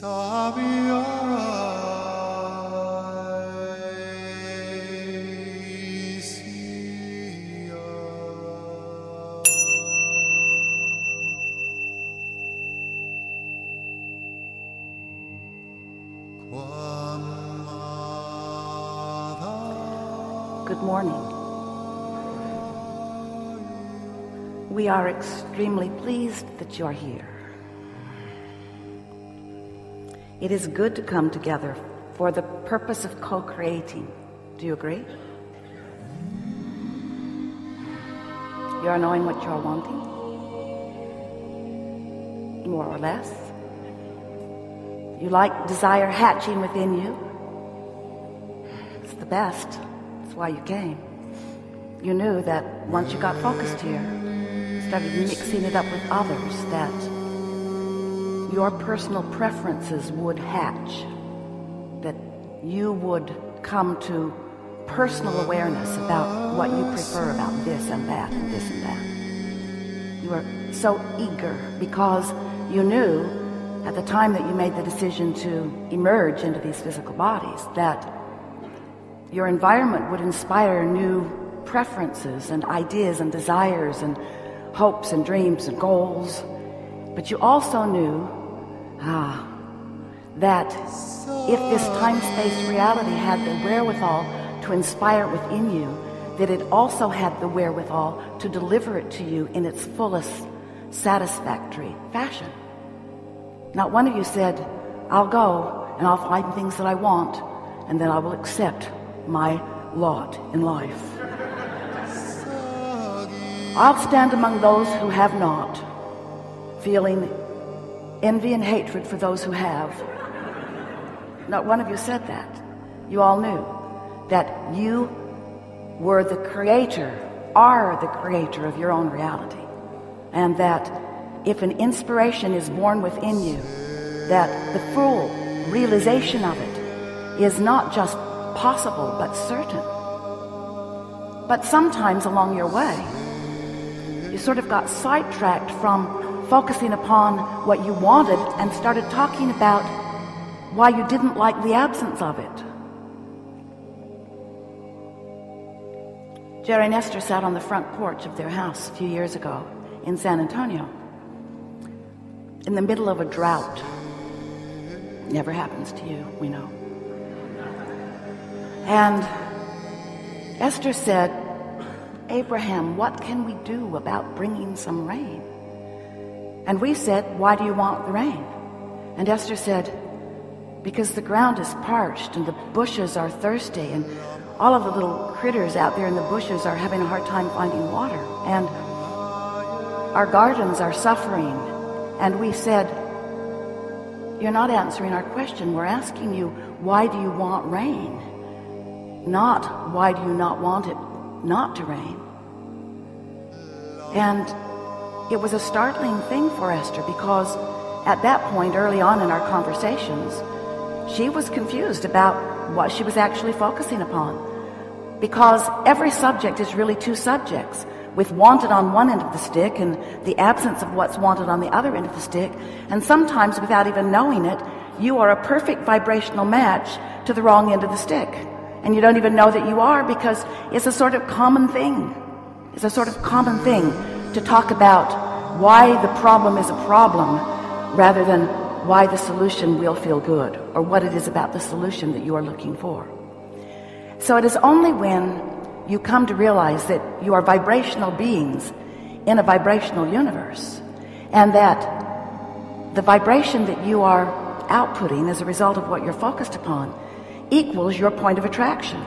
Good morning. We are extremely pleased that you're here. It is good to come together for the purpose of co-creating. Do you agree? You're knowing what you're wanting, more or less. You like desire hatching within you. It's the best. That's why you came. You knew that once you got focused here, started mixing it up with others, that your personal preferences would hatch, that you would come to personal awareness about what you prefer about this and that and this and that. You were so eager because you knew at the time that you made the decision to emerge into these physical bodies that your environment would inspire new preferences and ideas and desires and hopes and dreams and goals. But you also knew that if this time-space reality had the wherewithal to inspire it within you, that it also had the wherewithal to deliver it to you in its fullest satisfactory fashion. Not one of you said, "I'll go and I'll find things that I want and then I will accept my lot in life. I'll stand among those who have not, feeling envy and hatred for those who have." Not one of you said that. You all knew that you were the creator, are the creator of your own reality, and that if an inspiration is born within you, that the full realization of it is not just possible but certain. But sometimes along your way you sort of got sidetracked from focusing upon what you wanted and started talking about why you didn't like the absence of it. Jerry and Esther sat on the front porch of their house a few years ago in San Antonio in the middle of a drought. Never happens to you, we know. And Esther said, "Abraham, what can we do about bringing some rain?" And we said, "Why do you want the rain?" And Esther said, "Because the ground is parched and the bushes are thirsty and all of the little critters out there in the bushes are having a hard time finding water and our gardens are suffering." And we said, "You're not answering our question. We're asking you, why do you want rain? Not why do you not want it not to rain?" And it was a startling thing for Esther because at that point early on in our conversations she was confused about what she was actually focusing upon, because every subject is really two subjects, with wanted on one end of the stick and the absence of what's wanted on the other end of the stick. And sometimes without even knowing it, you are a perfect vibrational match to the wrong end of the stick. And you don't even know that you are, because it's a sort of common thing. It's a sort of common thing to talk about why the problem is a problem rather than why the solution will feel good or what it is about the solution that you are looking for. So it is only when you come to realize that you are vibrational beings in a vibrational universe, and that the vibration that you are outputting as a result of what you're focused upon equals your point of attraction.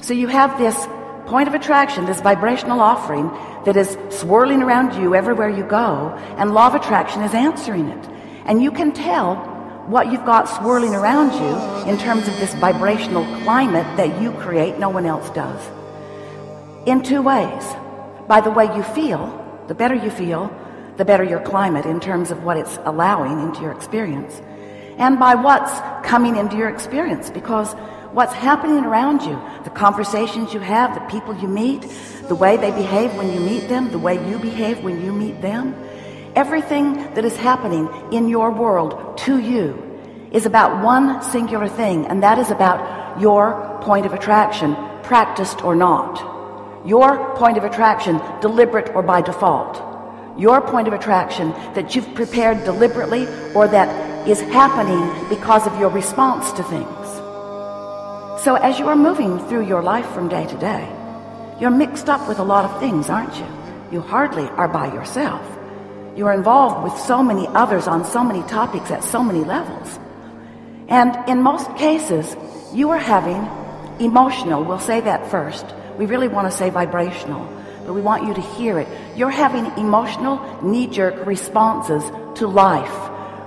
So you have this point of attraction, this vibrational offering that is swirling around you everywhere you go, and law of attraction is answering it. And you can tell what you've got swirling around you in terms of this vibrational climate that you create, no one else does, in two ways. By the way you feel, the better you feel, the better your climate in terms of what it's allowing into your experience, and by what's coming into your experience. Because what's happening around you, the conversations you have, the people you meet, the way they behave when you meet them, the way you behave when you meet them, everything that is happening in your world to you is about one singular thing, and that is about your point of attraction, practiced or not. Your point of attraction, deliberate or by default. Your point of attraction that you've prepared deliberately or that is happening because of your response to things. So as you are moving through your life from day to day, you're mixed up with a lot of things, aren't you? You hardly are by yourself. You're involved with so many others on so many topics at so many levels. And in most cases, you are having emotional, we'll say that first. We really want to say vibrational, but we want you to hear it. You're having emotional knee-jerk responses to life,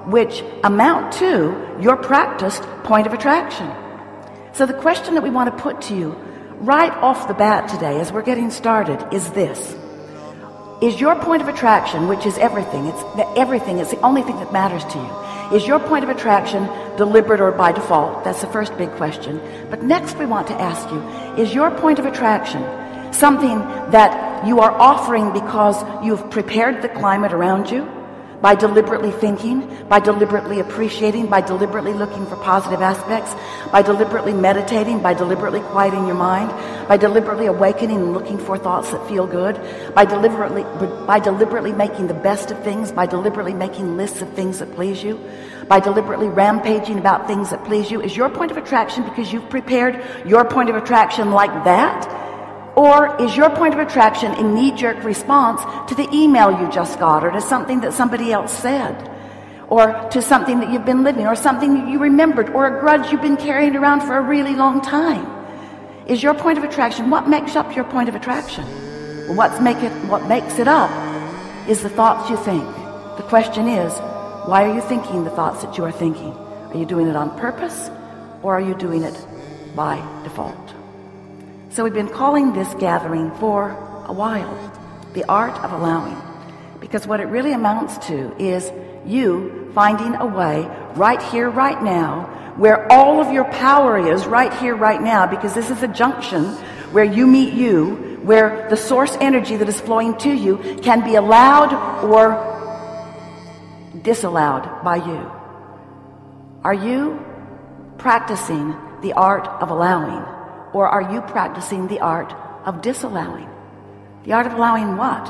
which amount to your practiced point of attraction. So the question that we want to put to you right off the bat today as we're getting started is this. Is your point of attraction, which is everything, it's the only thing that matters to you, is your point of attraction deliberate or by default? That's the first big question. But next we want to ask you, is your point of attraction something that you are offering because you've prepared the climate around you by deliberately thinking, by deliberately appreciating, by deliberately looking for positive aspects, by deliberately meditating, by deliberately quieting your mind, by deliberately awakening and looking for thoughts that feel good, by deliberately making the best of things, by deliberately making lists of things that please you, by deliberately rampaging about things that please you? Is your point of attraction because you've prepared your point of attraction like that? Or is your point of attraction a knee-jerk response to the email you just got, or to something that somebody else said, or to something that you've been living, or something that you remembered, or a grudge you've been carrying around for a really long time? Is your point of attraction, what makes up your point of attraction? Well, what makes it up is the thoughts you think. The question is, why are you thinking the thoughts that you are thinking? Are you doing it on purpose, or are you doing it by default? So we've been calling this gathering for a while, the art of allowing, because what it really amounts to is you finding a way right here, right now, where all of your power is right here, right now, because this is a junction where you meet you, where the source energy that is flowing to you can be allowed or disallowed by you. Are you practicing the art of allowing? Or are you practicing the art of disallowing? The art of allowing what?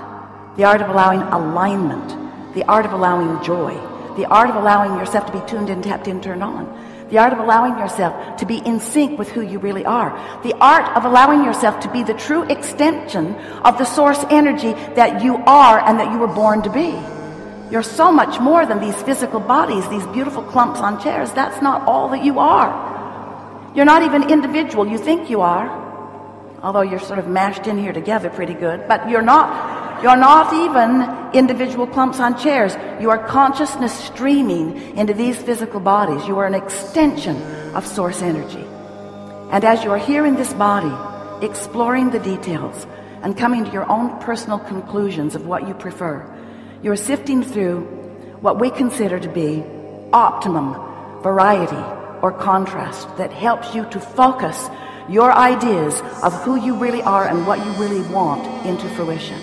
The art of allowing alignment, the art of allowing joy, the art of allowing yourself to be tuned in, tapped in, turned on, the art of allowing yourself to be in sync with who you really are, the art of allowing yourself to be the true extension of the source energy that you are and that you were born to be. You're so much more than these physical bodies, these beautiful clumps on chairs. That's not all that you are. You're not even individual. You think you are, although you're sort of mashed in here together pretty good, but you're not. You're not even individual clumps on chairs. You are consciousness streaming into these physical bodies. You are an extension of source energy. And as you are here in this body, exploring the details and coming to your own personal conclusions of what you prefer, you're sifting through what we consider to be optimum variety or contrast that helps you to focus your ideas of who you really are and what you really want into fruition.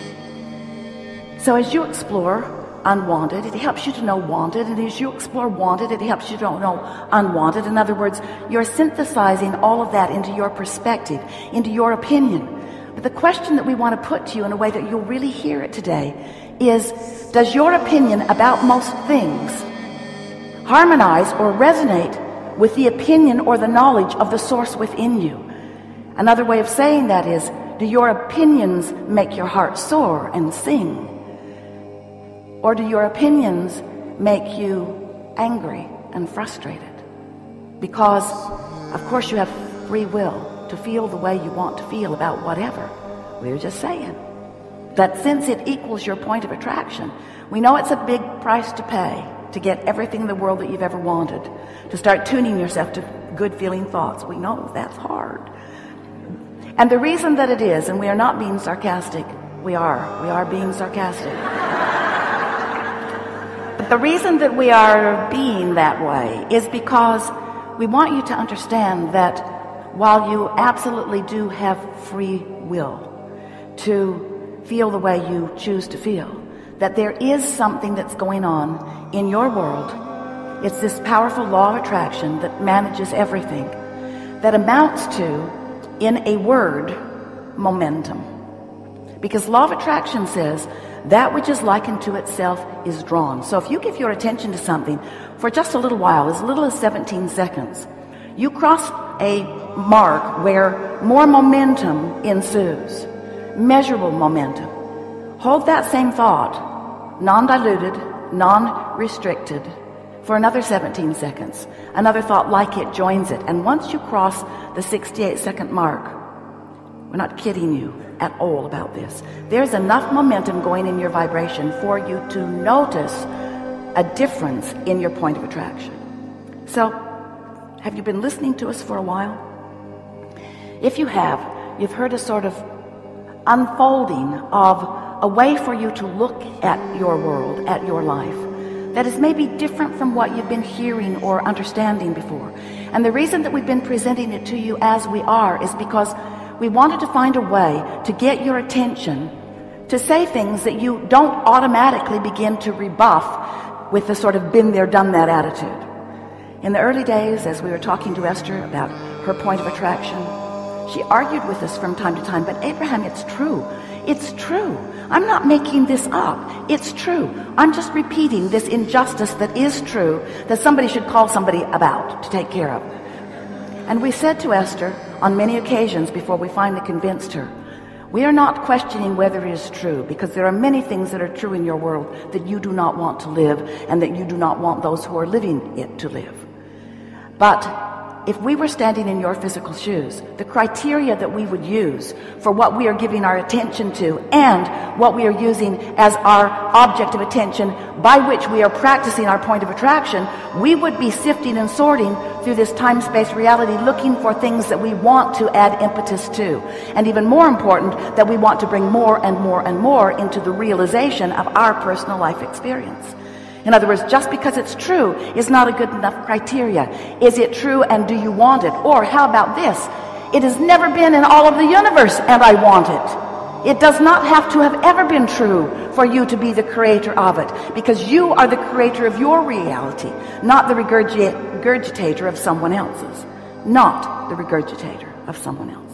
So as you explore unwanted, it helps you to know wanted, and as you explore wanted, it helps you to know unwanted. In other words, you're synthesizing all of that into your perspective, into your opinion. But the question that we want to put to you in a way that you'll really hear it today is, does your opinion about most things harmonize or resonate with the opinion or the knowledge of the source within you? Another way of saying that is, do your opinions make your heart soar and sing? Or do your opinions make you angry and frustrated? Because, of course, you have free will to feel the way you want to feel about whatever. We were just saying that since it equals your point of attraction, we know it's a big price to pay to get everything in the world that you've ever wanted, to start tuning yourself to good feeling thoughts. We know that's hard. And the reason that it is, and we are not being sarcastic, we are being sarcastic. But the reason that we are being that way is because we want you to understand that while you absolutely do have free will to feel the way you choose to feel, that there is something that's going on in your world It's this powerful law of attraction that manages everything, that amounts to, in a word, momentum. Because law of attraction says that which is likened to itself is drawn. So if you give your attention to something for just a little while, as little as 17 seconds, you cross a mark where more momentum ensues, measurable momentum. Hold that same thought, non-diluted, non-restricted, for another 17 seconds. Another thought like it joins it. And once you cross the 68-second mark, we're not kidding you at all about this, there's enough momentum going in your vibration for you to notice a difference in your point of attraction. So, have you been listening to us for a while? If you have, you've heard a sort of unfolding of a way for you to look at your world, at your life, that is maybe different from what you've been hearing or understanding before. And the reason that we've been presenting it to you as we are is because we wanted to find a way to get your attention to say things that you don't automatically begin to rebuff with the sort of been there, done that attitude. In the early days, as we were talking to Esther about her point of attraction, she argued with us from time to time, but Abraham, it's true. It's true. I'm not making this up. It's true. I'm just repeating this injustice that is true, that somebody should call somebody about to take care of. And we said to Esther on many occasions before we finally convinced her, we are not questioning whether it is true, because there are many things that are true in your world that you do not want to live and that you do not want those who are living it to live. But if we were standing in your physical shoes, the criteria that we would use for what we are giving our attention to and what we are using as our object of attention by which we are practicing our point of attraction, we would be sifting and sorting through this time-space reality, looking for things that we want to add impetus to, and even more important, that we want to bring more and more and more into the realization of our personal life experience. In other words, just because it's true is not a good enough criteria. Is it true and do you want it? Or how about this? It has never been in all of the universe and I want it. It does not have to have ever been true for you to be the creator of it, because you are the creator of your reality, not the regurgitator of someone else's. Not the regurgitator of someone else's.